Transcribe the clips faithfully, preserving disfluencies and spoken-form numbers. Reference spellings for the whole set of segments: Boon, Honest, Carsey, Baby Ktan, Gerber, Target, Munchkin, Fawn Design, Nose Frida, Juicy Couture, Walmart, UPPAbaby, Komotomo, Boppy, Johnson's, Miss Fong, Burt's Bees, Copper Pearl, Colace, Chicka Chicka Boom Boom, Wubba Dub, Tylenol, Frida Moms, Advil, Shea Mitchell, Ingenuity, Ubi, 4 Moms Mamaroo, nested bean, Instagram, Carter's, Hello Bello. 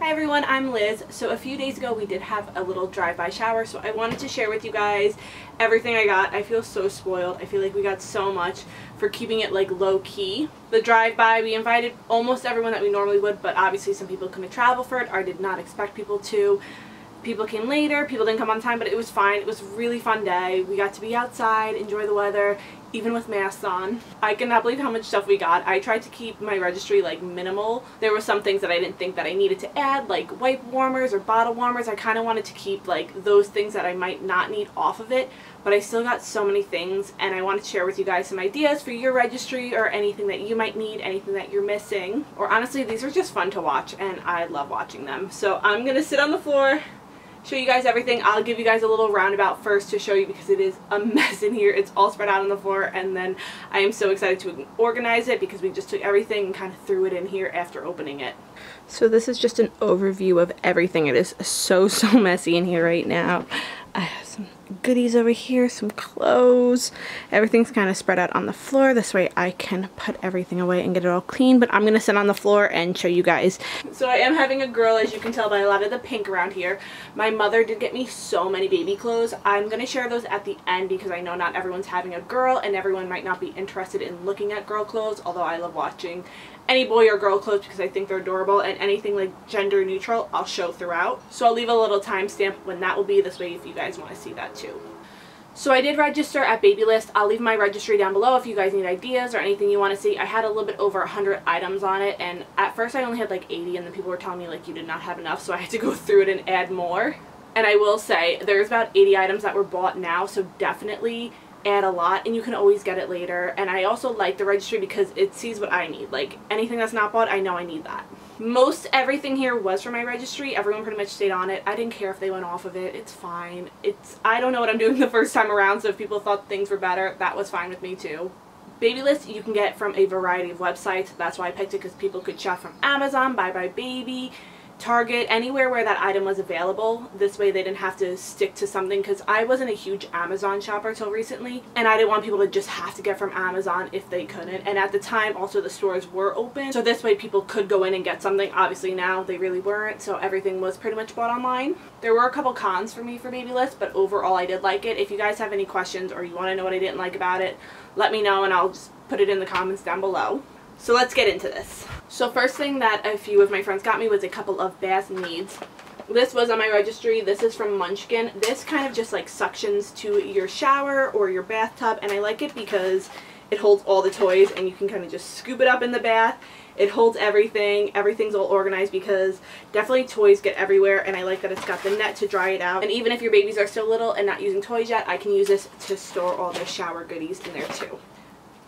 Hi everyone, I'm Liz. So a few days ago we did have a little drive-by shower, so I wanted to share with you guys everything I got. I feel so spoiled. I feel like we got so much for keeping it like low-key. The drive-by, we invited almost everyone that we normally would, but obviously some people couldn't travel for it, or did not expect people to. People came later, people didn't come on time, but it was fine. It was a really fun day. We got to be outside, enjoy the weather, even with masks on. I cannot believe how much stuff we got. I tried to keep my registry like minimal. There were some things that I didn't think that I needed to add, like wipe warmers or bottle warmers. I kind of wanted to keep like those things that I might not need off of it, but I still got so many things, and I wanted to share with you guys some ideas for your registry or anything that you might need, anything that you're missing. Or honestly, these are just fun to watch and I love watching them. So I'm gonna sit on the floor, show you guys everything. I'll give you guys a little roundabout first to show you, because it is a mess in here. It's all spread out on the floor, and then I am so excited to organize it because we just took everything and kind of threw it in here after opening it. So this is just an overview of everything. It is so so messy in here right now. I have some goodies over here, some clothes. Everything's kind of spread out on the floor. This way I can put everything away and get it all clean, but I'm going to sit on the floor and show you guys. So I am having a girl, as you can tell by a lot of the pink around here. My mother did get me so many baby clothes. I'm going to share those at the end because I know not everyone's having a girl and everyone might not be interested in looking at girl clothes, although I love watching any boy or girl clothes because I think they're adorable, and anything like gender neutral I'll show throughout. So I'll leave a little timestamp when that will be, this way if you guys want to see that too. So I did register at BabyList. I'll leave my registry down below if you guys need ideas or anything you want to see. I had a little bit over one hundred items on it, and at first I only had like eighty, and then people were telling me like you did not have enough, so I had to go through it and add more. And I will say there's about eighty items that were bought now, so definitely add a lot, and you can always get it later. And I also like the registry because it sees what I need. Like anything that's not bought, I know I need that. Most everything here was for my registry. Everyone pretty much stayed on it. I didn't care if they went off of it. It's fine. It's, I don't know what I'm doing the first time around, so if people thought things were better, that was fine with me too. BabyList you can get from a variety of websites. That's why I picked it, because people could shop from Amazon, Bye Bye Baby, Target, anywhere where that item was available. This way they didn't have to stick to something, because I wasn't a huge Amazon shopper till recently, and I didn't want people to just have to get from Amazon if they couldn't. And at the time also the stores were open, so this way people could go in and get something. Obviously now they really weren't, so everything was pretty much bought online. There were a couple cons for me for BabyList, but overall I did like it. If you guys have any questions or you want to know what I didn't like about it, let me know and I'll just put it in the comments down below. So let's get into this. So first thing that a few of my friends got me was a couple of bath needs. This was on my registry. This is from Munchkin. This kind of just like suctions to your shower or your bathtub, and I like it because it holds all the toys and you can kind of just scoop it up in the bath. It holds everything. Everything's all organized because definitely toys get everywhere, and I like that it's got the net to dry it out. And even if your babies are still little and not using toys yet, I can use this to store all their shower goodies in there too.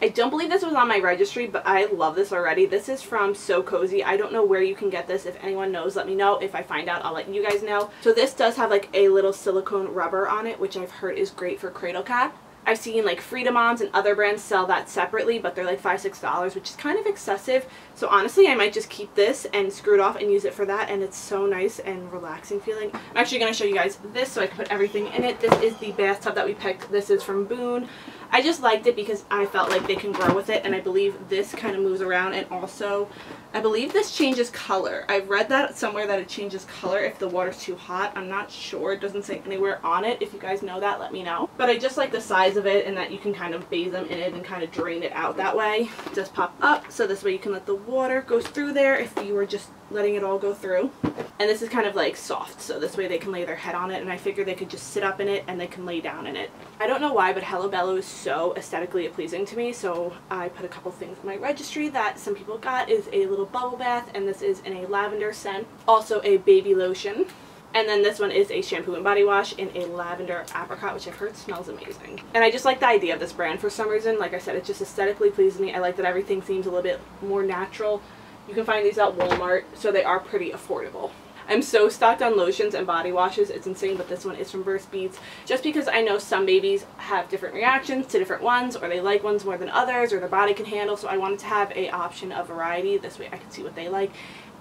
I don't believe this was on my registry, but I love this already. This is from So Cozy. I don't know where you can get this. If anyone knows, let me know. If I find out, I'll let you guys know. So this does have like a little silicone rubber on it, which I've heard is great for cradle cap. I've seen like Frida Moms and other brands sell that separately, but they're like five dollars, six dollars, which is kind of excessive. So honestly, I might just keep this and screw it off and use it for that, and it's so nice and relaxing feeling. I'm actually going to show you guys this so I can put everything in it. This is the bathtub that we picked. This is from Boon. I just liked it because I felt like they can grow with it, and I believe this kind of moves around, and also I believe this changes color. I've read that somewhere that it changes color if the water's too hot. I'm not sure. It doesn't say anywhere on it. If you guys know that, let me know. But I just like the size of it and that you can kind of bathe them in it and kind of drain it out that way. It does pop up, so this way you can let the water go through there if you were just letting it all go through. And this is kind of like soft, so this way they can lay their head on it, and I figure they could just sit up in it and they can lay down in it. I don't know why, but Hello Bello is so aesthetically pleasing to me, so I put a couple things in my registry that some people got. Is a little bubble bath, and this is in a lavender scent. Also a baby lotion, and then this one is a shampoo and body wash in a lavender apricot, which I've heard smells amazing. And I just like the idea of this brand for some reason. Like I said, it just aesthetically pleases me. I like that everything seems a little bit more natural. You can find these at Walmart, so they are pretty affordable. I'm so stocked on lotions and body washes, it's insane, but this one is from Burt's Bees, just because I know some babies have different reactions to different ones, or they like ones more than others, or their body can handle, so I wanted to have a option of variety. This way I can see what they like,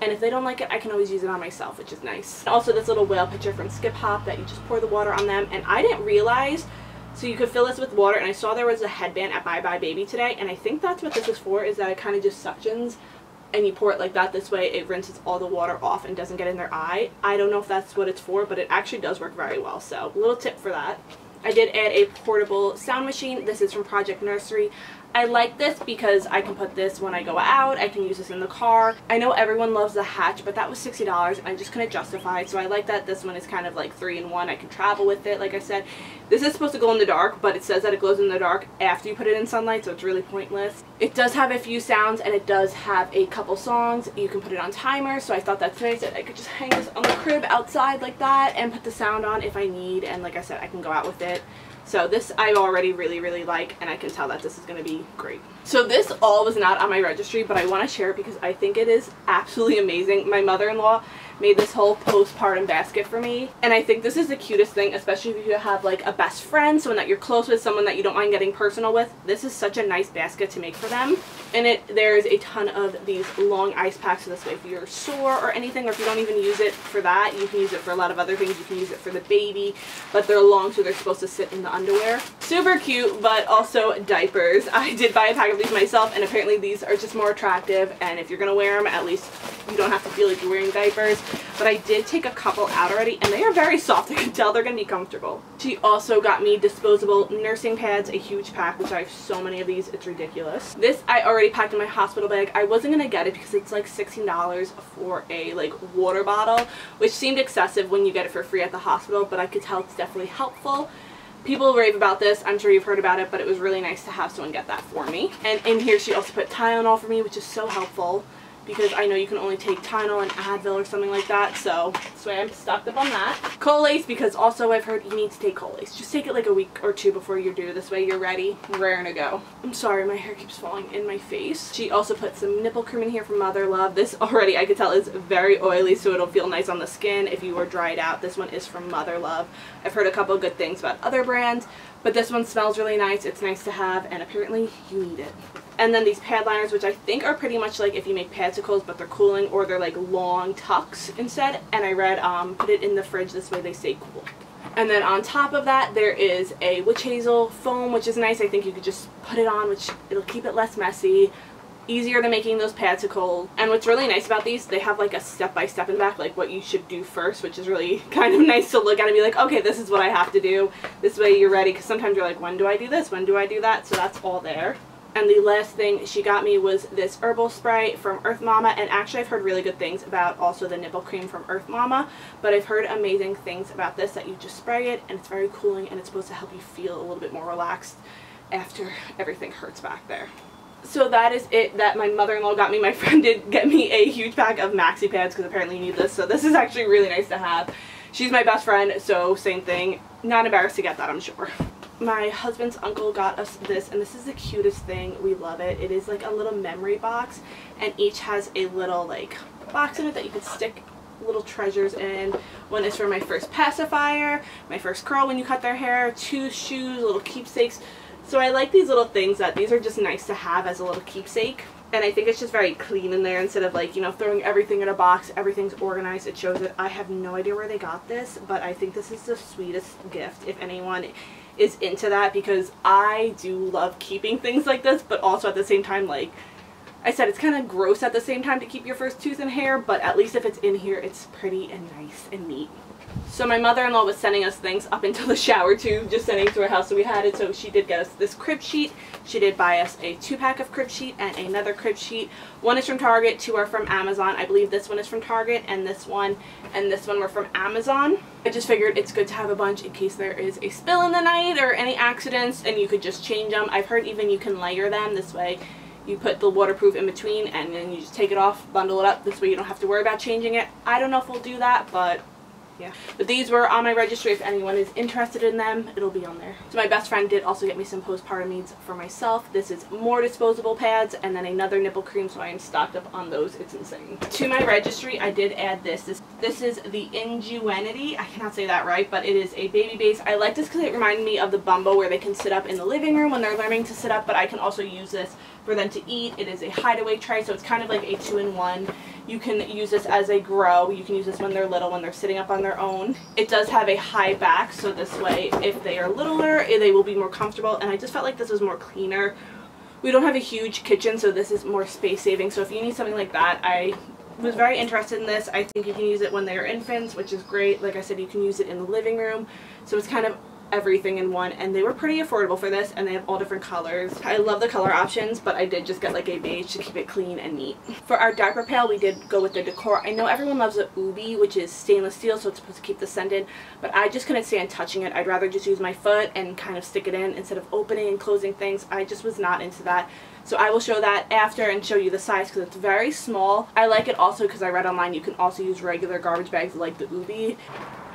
and if they don't like it, I can always use it on myself, which is nice. And also this little whale pitcher from Skip Hop that you just pour the water on them, and I didn't realize, so you could fill this with water, and I saw there was a headband at Bye Bye Baby today, and I think that's what this is for, is that it kind of just suctions and you pour it like that, this way it rinses all the water off and doesn't get in their eye. I don't know if that's what it's for, but it actually does work very well, so little tip for that. I did add a portable sound machine. This is from Project Nursery. I like this because I can put this when I go out. I can use this in the car. I know everyone loves the Hatch, but that was sixty dollars and I just couldn't justify it. So I like that this one is kind of like three in one. I can travel with it. Like I said, this is supposed to glow in the dark, but it says that it glows in the dark after you put it in sunlight, so it's really pointless. It does have a few sounds and it does have a couple songs. You can put it on timer, so I thought that's nice that I could just hang this on the crib outside like that and put the sound on if I need, and like I said, I can go out with it. So this I already really, really like, and I can tell that this is going to be great. So this all was not on my registry, but I want to share it because I think it is absolutely amazing. My mother-in-law made this whole postpartum basket for me, and I think this is the cutest thing, especially if you have like a best friend, someone that you're close with, someone that you don't mind getting personal with. This is such a nice basket to make for them. In it, there's a ton of these long ice packs, so this way if you're sore or anything, or if you don't even use it for that, you can use it for a lot of other things. You can use it for the baby, but they're long, so they're supposed to sit in the underwear. Super cute, but also diapers. I did buy a pack of these myself, and apparently these are just more attractive, and if you're gonna wear them, at least you don't have to feel like you're wearing diapers. But I did take a couple out already, and they are very soft. I can tell they're gonna be comfortable. She also got me disposable nursing pads, a huge pack, which I have so many of these, it's ridiculous. This I already packed in my hospital bag. I wasn't gonna get it because it's like sixteen dollars for a like water bottle, which seemed excessive when you get it for free at the hospital, but I could tell it's definitely helpful. People rave about this. I'm sure you've heard about it, but it was really nice to have someone get that for me. And in here she also put Tylenol for me, which is so helpful, because I know you can only take Tylenol and Advil or something like that, so that's why I'm stocked up on that. Colace, because also I've heard you need to take Colace. Just take it like a week or two before you're due. This way you're ready, raring to go. I'm sorry, my hair keeps falling in my face. She also put some nipple cream in here from Mother Love. This already I could tell is very oily, so it'll feel nice on the skin if you are dried out. This one is from Mother Love. I've heard a couple good things about other brands, but this one smells really nice. It's nice to have, and apparently you need it. And then these pad liners, which I think are pretty much like if you make padsicles, but they're cooling, or they're like long tucks instead. And I read, um, put it in the fridge, this way they stay cool. And then on top of that, there is a witch hazel foam, which is nice. I think you could just put it on, which it'll keep it less messy, easier than making those padsicles. And what's really nice about these, they have like a step-by-step in the back, like what you should do first, which is really kind of nice to look at and be like, okay, this is what I have to do. This way you're ready, because sometimes you're like, when do I do this? When do I do that? So that's all there. And the last thing she got me was this herbal spray from Earth Mama, and actually I've heard really good things about also the nipple cream from Earth Mama, but I've heard amazing things about this, that you just spray it and it's very cooling and it's supposed to help you feel a little bit more relaxed after everything hurts back there. So that is it that my mother-in-law got me. My friend did get me a huge pack of maxi pads because apparently you need this, so this is actually really nice to have. She's my best friend, so same thing. Not embarrassed to get that, I'm sure. My husband's uncle got us this, and this is the cutest thing. We love it. It is like a little memory box, and each has a little like box in it that you can stick little treasures in. One is for my first pacifier, my first curl when you cut their hair, two shoes, little keepsakes. So I like these little things, that these are just nice to have as a little keepsake. And I think it's just very clean in there instead of like, you know, throwing everything in a box. Everything's organized. It shows it. I have no idea where they got this, but I think this is the sweetest gift if anyone is into that, because I do love keeping things like this, but also at the same time, like I said, it's kind of gross at the same time to keep your first tooth and hair, but at least if it's in here, it's pretty and nice and neat. So my mother-in-law was sending us things up until the shower too, just sending it to our house, so we had it. So she did get us this crib sheet. She did buy us a two-pack of crib sheet and another crib sheet. One is from Target, two are from Amazon. I believe this one is from Target, and this one and this one were from Amazon. I just figured it's good to have a bunch in case there is a spill in the night or any accidents, and you could just change them. I've heard even you can layer them this way. You put the waterproof in between, and then you just take it off, bundle it up. This way you don't have to worry about changing it. I don't know if we'll do that, but yeah. But these were on my registry. If anyone is interested in them, it'll be on there. So my best friend did also get me some postpartum needs for myself. This is more disposable pads, and then another nipple cream, so I am stocked up on those. It's insane. To my registry, I did add this. This, this is the Ingenuity. I cannot say that right, but it is a baby base. I like this because it reminded me of the Bumbo, where they can sit up in the living room when they're learning to sit up, but I can also use this for them to eat. It is a hideaway tray, so it's kind of like a two-in-one. You can use this as they grow. You can use this when they're little, when they're sitting up on their own. It does have a high back, so this way if they are littler, they will be more comfortable. And I just felt like this was more cleaner We don't have a huge kitchen, so this is more space saving. So if you need something like that, I was very interested in this. I think you can use it when they're infants, which is great. Like I said, you can use it in the living room. So it's kind of everything in one, and they were pretty affordable for this, and they have all different colors. I love the color options, but I did just get like a beige to keep it clean and neat. For our diaper pail, we did go with the decor. I know everyone loves the Ubi, which is stainless steel, so it's supposed to keep the scent in, but I just couldn't stand touching it. I'd rather just use my foot and kind of stick it in instead of opening and closing things. I just was not into that. So I will show that after and show you the size because it's very small. I like it also because I read online you can also use regular garbage bags like the Ubi.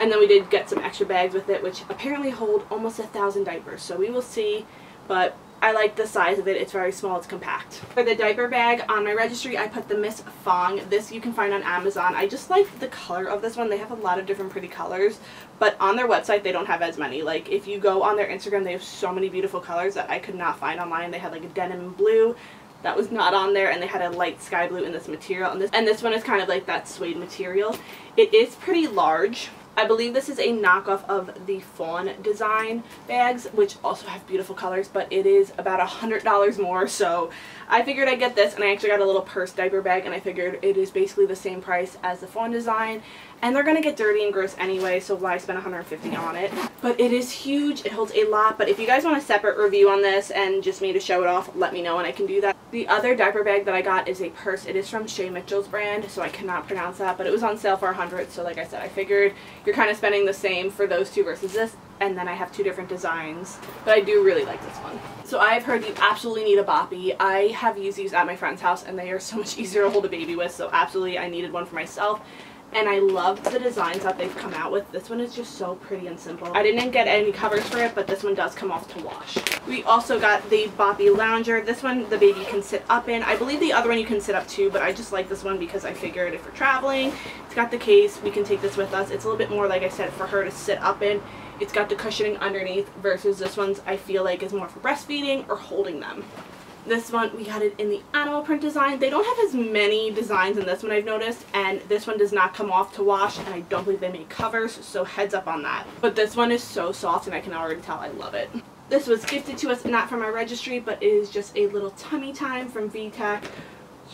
And then we did get some extra bags with it, which apparently hold almost a thousand diapers. So we will see, but I like the size of it. It's very small, it's compact. For the diaper bag, on my registry, I put the Miss Fong. This you can find on Amazon. I just like the color of this one. They have a lot of different pretty colors, but on their website, they don't have as many. Like, if you go on their Instagram, they have so many beautiful colors that I could not find online. They had, like, a denim blue. That was not on there, and they had a light sky blue in this material. And this, and this one is kind of like that suede material. It is pretty large. I believe this is a knockoff of the Fawn Design bags, which also have beautiful colors, but it is about one hundred dollars more, so I figured I'd get this, and I actually got a little purse diaper bag, and I figured it is basically the same price as the Fawn Design, and they're going to get dirty and gross anyway, so why spend one hundred fifty dollars on it? But it is huge, it holds a lot, but if you guys want a separate review on this and just me to show it off, let me know, and I can do that. The other diaper bag that I got is a purse. It is from Shea Mitchell's brand, so I cannot pronounce that, but it was on sale for one hundred dollars, so like I said, I figured you're kind of spending the same for those two versus this, and then I have two different designs, but I do really like this one. So I've heard you absolutely need a boppy. I have used these at my friend's house, and they are so much easier to hold a baby with, so absolutely I needed one for myself. And I love the designs that they've come out with. This one is just so pretty and simple. I didn't get any covers for it, but this one does come off to wash. We also got the Boppy Lounger. This one the baby can sit up in. I believe the other one you can sit up too, but I just like this one because I figured if we're traveling, it's got the case, we can take this with us. It's a little bit more, like I said, for her to sit up in. It's got the cushioning underneath versus this one's I feel like is more for breastfeeding or holding them. This one, we got it in the animal print design. They don't have as many designs in this one, I've noticed, and this one does not come off to wash, and I don't believe they make covers, so heads up on that. But this one is so soft, and I can already tell I love it. This was gifted to us, not from our registry, but it is just a little tummy time from VTech.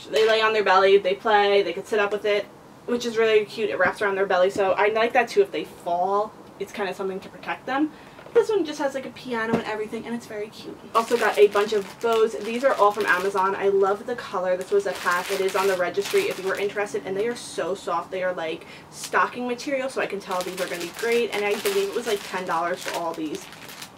They lay on their belly, they play, they could sit up with it, which is really cute. It wraps around their belly, so I like that too. If they fall, it's kind of something to protect them. This one just has like a piano and everything, and it's very cute. Also got a bunch of bows. These are all from Amazon. I love the color. This was a pack. It is on the registry if you were interested, and they are so soft. They are like stocking material, so I can tell these are going to be great, and I believe it was like ten dollars for all these,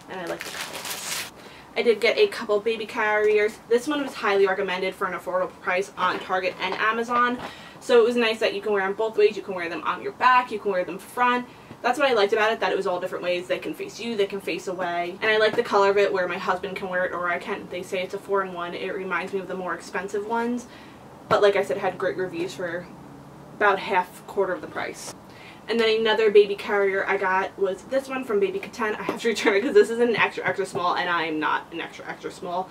and I like the colors. I did get a couple baby carriers. This one was highly recommended for an affordable price on Target and Amazon, so it was nice that you can wear them both ways. You can wear them on your back, you can wear them front. That's what I liked about it, that it was all different ways. They can face you, they can face away. And I like the color of it where my husband can wear it or I can't. They say it's a four in one. It reminds me of the more expensive ones. But like I said, had great reviews for about half, quarter of the price. And then another baby carrier I got was this one from Baby Ktan. I have to return it because this isn't an extra extra small and I am not an extra extra small.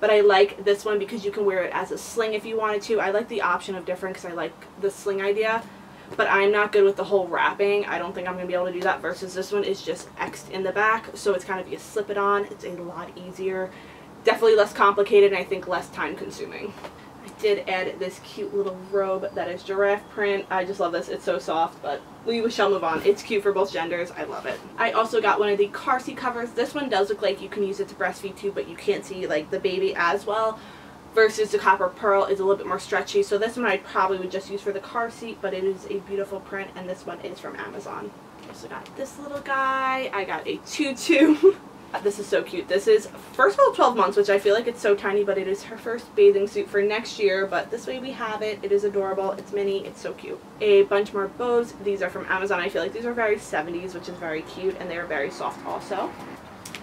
But I like this one because you can wear it as a sling if you wanted to. I like the option of different because I like the sling idea. But I'm not good with the whole wrapping. I don't think I'm going to be able to do that versus this one is just X'd in the back. So it's kind of, you slip it on. It's a lot easier. Definitely less complicated and I think less time consuming. I did add this cute little robe that is giraffe print. I just love this. It's so soft, but we shall move on. It's cute for both genders. I love it. I also got one of the Carsey covers. This one does look like you can use it to breastfeed too, but you can't see like the baby as well. Versus the Copper Pearl is a little bit more stretchy. So this one I probably would just use for the car seat, but it is a beautiful print, and this one is from Amazon. Also got this little guy. I got a tutu. This is so cute. This is, first of all, twelve months, which I feel like it's so tiny, but it is her first bathing suit for next year. But this way we have it. It is adorable. It's mini. It's so cute. A bunch more bows. These are from Amazon. I feel like these are very seventies, which is very cute, and they are very soft also.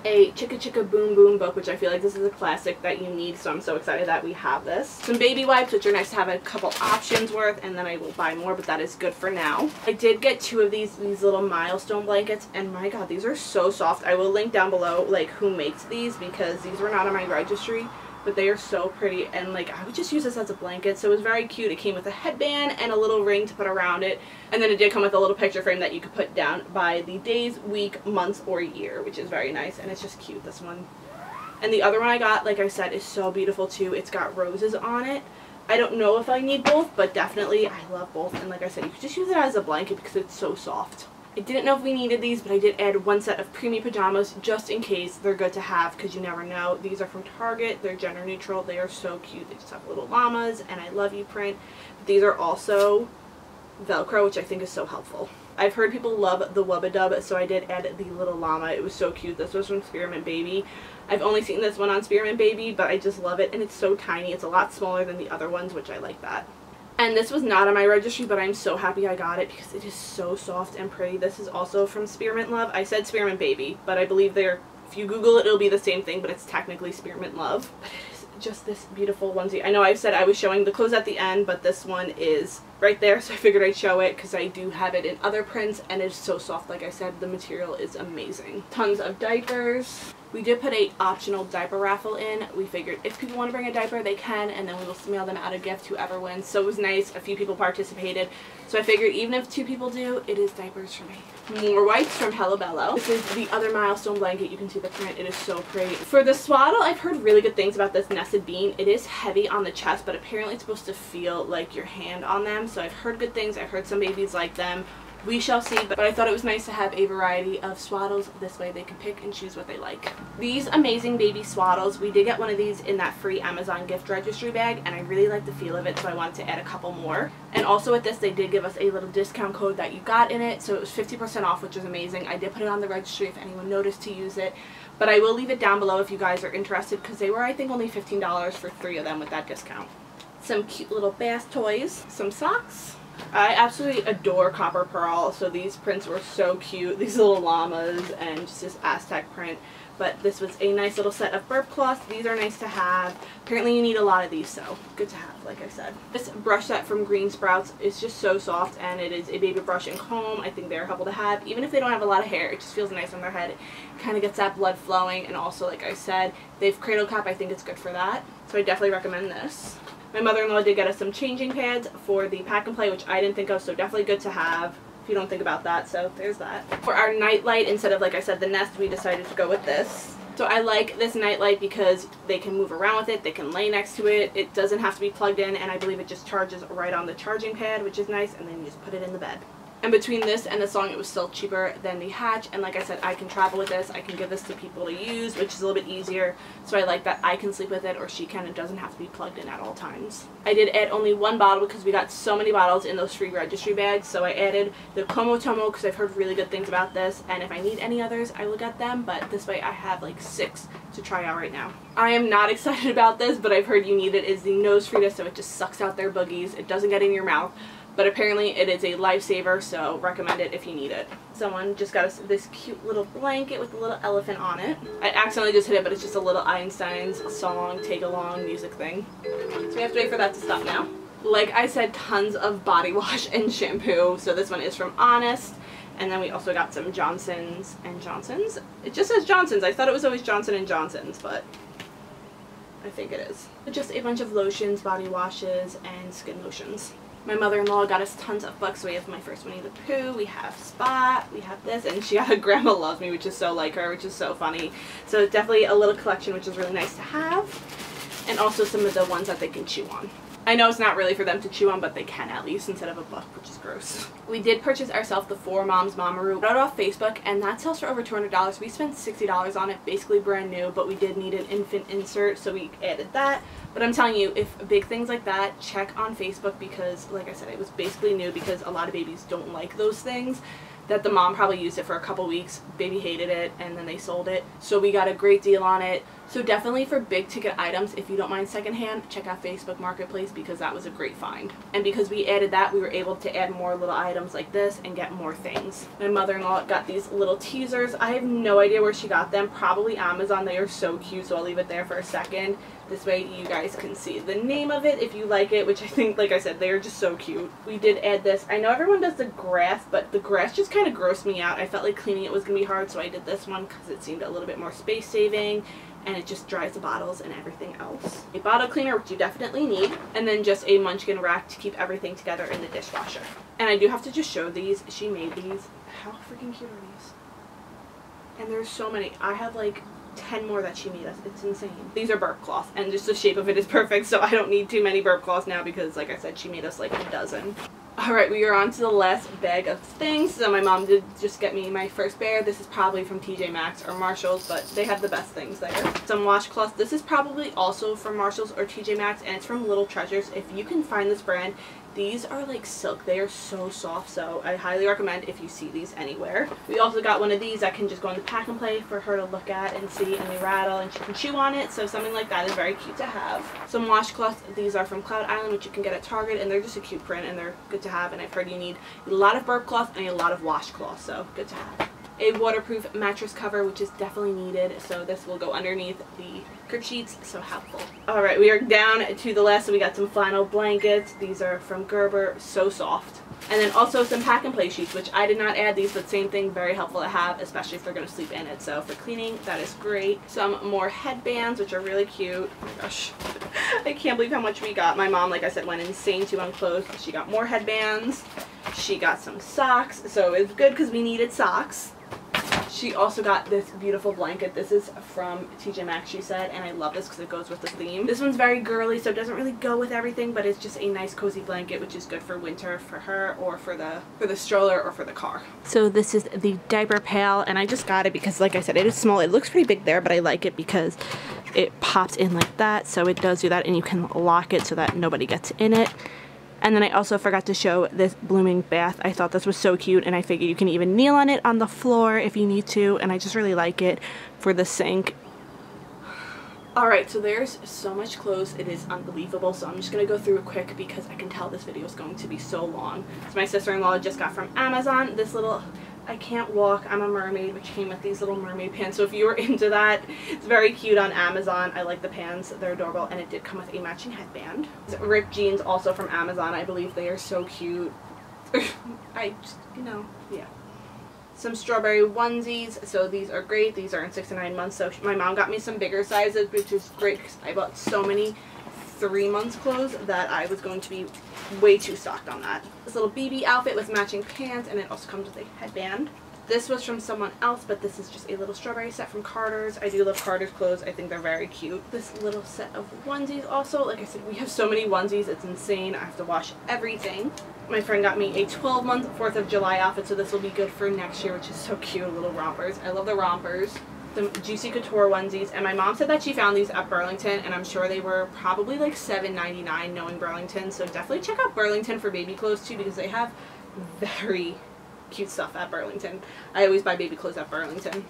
A Chicka Chicka Boom Boom book, which I feel like this is a classic that you need, so I'm so excited that we have this. Some baby wipes, which are nice to have a couple options worth, and then I will buy more, but that is good for now. I did get two of these, these little milestone blankets, and my god, these are so soft. I will link down below, like, who makes these, because these were not on my registry, but they are so pretty, and, like, I would just use this as a blanket, so it was very cute. It came with a headband and a little ring to put around it, and then it did come with a little picture frame that you could put down by the days, week, months, or year, which is very nice, and it's just cute. This one And the other one I got, like I said, is so beautiful too. It's got roses on it. I don't know if I need both, but definitely I love both. And like I said, you could just use it as a blanket because it's so soft. I didn't know if we needed these, but I did add one set of preemie pajamas just in case. They're good to have because you never know. These are from Target. They're gender neutral. They are so cute. They just have little llamas and I love you print. But these are also Velcro, which I think is so helpful. I've heard people love the Wubba Dub, so I did add the little llama. It was so cute. This was from Spearmint Baby. I've only seen this one on Spearmint Baby, but I just love it, and it's so tiny. It's a lot smaller than the other ones, which I like that. And this was not on my registry, but I'm so happy I got it because it is so soft and pretty. This is also from Spearmint Love. I said Spearmint Baby, but I believe they're, if you Google it, it'll be the same thing, but it's technically Spearmint Love. But it is just this beautiful onesie. I know I said I was showing the clothes at the end, but this one is right there, so I figured I'd show it because I do have it in other prints, and it's so soft. Like I said, the material is amazing. Tons of diapers. We did put a optional diaper raffle in. We figured if people want to bring a diaper, they can, and then we will mail them out a gift, whoever wins. So it was nice. A few people participated. So I figured even if two people do, it is diapers for me. More wipes from Hello Bello. This is the other milestone blanket. You can see the print. It is so pretty. For the swaddle, I've heard really good things about this nested bean. It is heavy on the chest, but apparently it's supposed to feel like your hand on them. So I've heard good things. I've heard some babies like them. We shall see, but I thought it was nice to have a variety of swaddles. This way they can pick and choose what they like. These amazing baby swaddles, we did get one of these in that free Amazon gift registry bag, and I really like the feel of it, so I wanted to add a couple more. And also with this, they did give us a little discount code that you got in it, so it was fifty percent off, which was amazing. I did put it on the registry if anyone noticed to use it, but I will leave it down below if you guys are interested, because they were, I think, only fifteen dollars for three of them with that discount. Some cute little bath toys, some socks. I absolutely adore Copper Pearl, so these prints were so cute. These little llamas and just this Aztec print. But this was a nice little set of burp cloths. These are nice to have. Apparently you need a lot of these, so good to have, like I said. This brush set from Green Sprouts is just so soft, and it is a baby brush and comb. I think they're helpful to have. Even if they don't have a lot of hair, it just feels nice on their head. It kind of gets that blood flowing, and also, like I said, they've cradle cap. I think it's good for that. So I definitely recommend this. My mother-in-law did get us some changing pads for the pack and play, which I didn't think of, so definitely good to have if you don't think about that, so there's that. For our nightlight, instead of, like I said, the nest, we decided to go with this. So I like this nightlight because they can move around with it, they can lay next to it, it doesn't have to be plugged in, and I believe it just charges right on the charging pad, which is nice, and then you just put it in the bed. And between this and the song, it was still cheaper than the hatch. And like I said, I can travel with this. I can give this to people to use, which is a little bit easier. So I like that I can sleep with it, or she can. It doesn't have to be plugged in at all times. I did add only one bottle because we got so many bottles in those free registry bags. So I added the Komotomo because I've heard really good things about this. And if I need any others, I will get them. But this way I have like six to try out right now. I am not excited about this, but I've heard you need it is the Nose Frida. So it just sucks out their boogies. It doesn't get in your mouth. But apparently it is a lifesaver, so recommend it if you need it. Someone just got us this cute little blanket with a little elephant on it. I accidentally just hit it, but it's just a little Einstein's song, take-along music thing. So we have to wait for that to stop now. Like I said, tons of body wash and shampoo. So this one is from Honest. And then we also got some Johnson's and Johnson's. It just says Johnson's. I thought it was always Johnson and Johnson's, but I think it is. Just a bunch of lotions, body washes, and skin lotions. My mother-in-law got us tons of books. We have my first Winnie the Pooh, we have Spot, we have this, and she got a Grandma Loves Me, which is so like her, which is so funny. So definitely a little collection, which is really nice to have, and also some of the ones that they can chew on. I know it's not really for them to chew on, but they can at least instead of a book, which is gross. We did purchase ourselves the four moms Mamaroo. We got it off Facebook, and that sells for over two hundred dollars. We spent sixty dollars on it, basically brand new, but we did need an infant insert, so we added that. But I'm telling you, if big things like that, check on Facebook because, like I said, it was basically new because a lot of babies don't like those things. That the mom probably used it for a couple weeks, baby hated it, and then they sold it. So we got a great deal on it. So definitely for big ticket items, if you don't mind secondhand, check out Facebook Marketplace because that was a great find. And because we added that, we were able to add more little items like this and get more things. My mother-in-law got these little teasers. I have no idea where she got them. Probably Amazon. They are so cute, so I'll leave it there for a second. This way you guys can see the name of it if you like it, which I think, like I said, they are just so cute. We did add this. I know everyone does the grass, but the grass just kind of grossed me out. I felt like cleaning it was going to be hard, so I did this one because it seemed a little bit more space-saving, and it just dries the bottles and everything else. A bottle cleaner, which you definitely need, and then just a Munchkin rack to keep everything together in the dishwasher. And I do have to just show these. She made these. How freaking cute are these? And there's so many. I have like ten more that she made us. It's insane. These are burp cloths, and just the shape of it is perfect, so I don't need too many burp cloths now because, like I said, she made us like a dozen. Alright, we are on to the last bag of things. So my mom did just get me my first bear. This is probably from T J Maxx or Marshall's, but they have the best things there. Some washcloths. This is probably also from Marshall's or T J Maxx, and it's from Little Treasures. If you can find this brand, these are like silk. They are so soft, so I highly recommend if you see these anywhere. We also got one of these that can just go in the pack and play for her to look at and see, and they rattle and she can chew on it, so something like that is very cute to have. Some washcloths. These are from Cloud Island, which you can get at Target, and they're just a cute print and they're good to have, and I've heard you need a lot of burp cloth and a lot of washcloth, so good to have. A waterproof mattress cover, which is definitely needed, so this will go underneath the crib sheets, so helpful. Alright, we are down to the last, so we got some flannel blankets. These are from Gerber, so soft. And then also some pack and play sheets, which I did not add these, but same thing, very helpful to have, especially if they're going to sleep in it. So for cleaning, that is great. Some more headbands, which are really cute. Oh my gosh, I can't believe how much we got. My mom, like I said, went insane to unclothes. She got more headbands. She got some socks, so it's good because we needed socks. She also got this beautiful blanket. This is from T J Maxx, she said, and I love this because it goes with the theme. This one's very girly, so it doesn't really go with everything, but it's just a nice cozy blanket, which is good for winter for her, or for the for the stroller, or for the car. So this is the diaper pail, and I just got it because, like I said, it is small. It looks pretty big there, but I like it because it pops in like that, so it does do that, and you can lock it so that nobody gets in it. And then I also forgot to show this blooming bath. I thought this was so cute, and I figured you can even kneel on it on the floor if you need to, and I just really like it for the sink. Alright, so there's so much clothes, it is unbelievable, so I'm just going to go through it quick because I can tell this video is going to be so long. So my sister-in-law just got from Amazon this little... I Can't Walk, I'm a Mermaid, which came with these little mermaid pants, so if you were into that, it's very cute on Amazon. I like the pants, they're adorable, and it did come with a matching headband. Ripped jeans, also from Amazon, I believe. They are so cute. I just, you know, yeah. Some strawberry onesies, so these are great. These are in six to nine months, so my mom got me some bigger sizes, which is great because I bought so many three months clothes that I was going to be way too stocked on that. This little B B outfit with matching pants, and it also comes with a headband. This was from someone else, but this is just a little strawberry set from Carter's. I do love Carter's clothes. I think they're very cute. This little set of onesies also. Like I said, we have so many onesies. It's insane. I have to wash everything. My friend got me a twelve month fourth of July outfit, so this will be good for next year, which is so cute. Little rompers. I love the rompers. The Juicy Couture onesies, and my mom said that she found these at Burlington, and I'm sure they were probably like seven ninety-nine knowing Burlington, so definitely check out Burlington for baby clothes too, because they have very cute stuff at Burlington. I always buy baby clothes at Burlington.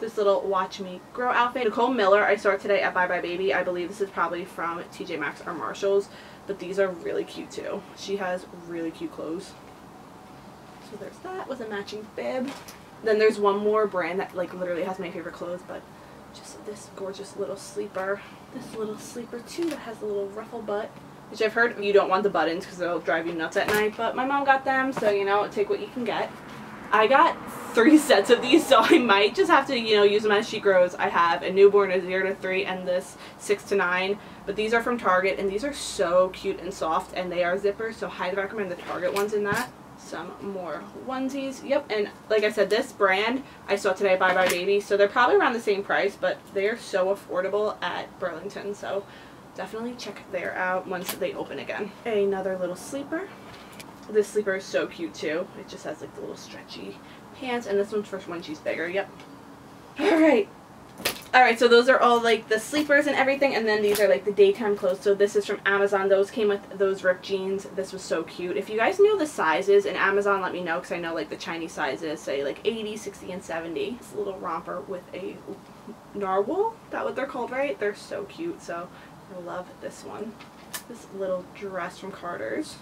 This little Watch Me Grow outfit. Nicole Miller, I saw it today at Bye Bye Baby. I believe this is probably from T J Maxx or Marshall's, but these are really cute too. She has really cute clothes. So there's that with a matching bib. Then there's one more brand that like literally has my favorite clothes, but just this gorgeous little sleeper. This little sleeper too that has a little ruffle butt, which I've heard you don't want the buttons because they'll drive you nuts at night, but my mom got them, so you know, take what you can get. I got three sets of these, so I might just have to, you know, use them as she grows. I have a newborn, a zero to three, and this six to nine, but these are from Target, and these are so cute and soft, and they are zippers, so highly recommend the Target ones in that. Some more onesies. Yep, and like I said, this brand I saw today at Bye Bye Baby, so they're probably around the same price, but they are so affordable at Burlington, so definitely check there out once they open again. Another little sleeper. This sleeper is so cute too. It just has like the little stretchy pants, and this one's for when she's bigger. Yep. Alright. Alright, so those are all like the sleepers and everything, and then these are like the daytime clothes. So this is from Amazon. Those came with those ripped jeans. This was so cute. If you guys know the sizes in Amazon, let me know, because I know like the Chinese sizes say like eighty, sixty, and seventy. This little romper with a narwhal, is that what they're called, right? They're so cute, so I love this one. This little dress from Carter's.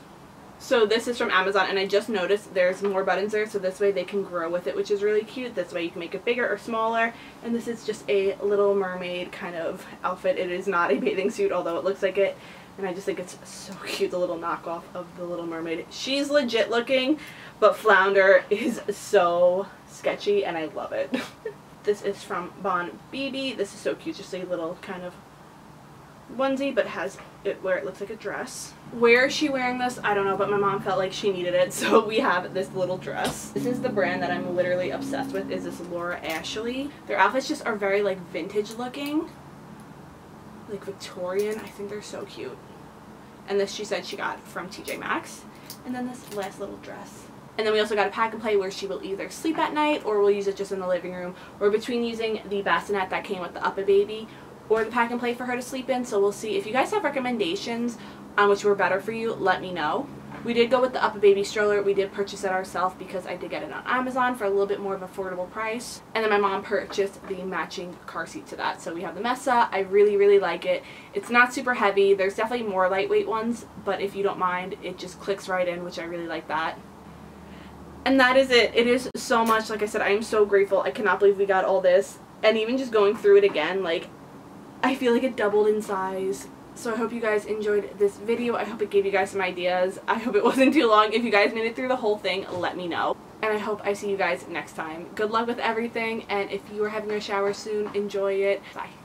So this is from Amazon, and I just noticed there's more buttons there, so this way they can grow with it, which is really cute. This way you can make it bigger or smaller, and this is just a Little Mermaid kind of outfit. It is not a bathing suit, although it looks like it, and I just think it's so cute, the little knockoff of the Little Mermaid. She's legit looking, but Flounder is so sketchy, and I love it. This is from Bon B B. This is so cute, just a little kind of onesie, but has it where it looks like a dress. Where is she wearing this? I don't know, but my mom felt like she needed it, so we have this little dress. This is the brand that I'm literally obsessed with, is this Laura Ashley. Their outfits just are very like vintage looking, like Victorian. I think they're so cute. And this she said she got from T J Maxx. And then this last little dress. And then we also got a pack and play where she will either sleep at night or we'll use it just in the living room. We're between using the bassinet that came with the UPPAbaby or the pack and play for her to sleep in. So we'll see. If you guys have recommendations on which were better for you, let me know. We did go with the UPPAbaby stroller. We did purchase it ourselves because I did get it on Amazon for a little bit more of an affordable price. And then my mom purchased the matching car seat to that. So we have the Mesa. I really, really like it. It's not super heavy. There's definitely more lightweight ones, but if you don't mind, it just clicks right in, which I really like that. And that is it. It is so much. Like I said, I am so grateful. I cannot believe we got all this. And even just going through it again, like, I feel like it doubled in size. So I hope you guys enjoyed this video. I hope it gave you guys some ideas. I hope it wasn't too long. If you guys made it through the whole thing, let me know. And I hope I see you guys next time. Good luck with everything. And if you are having a shower soon, enjoy it. Bye.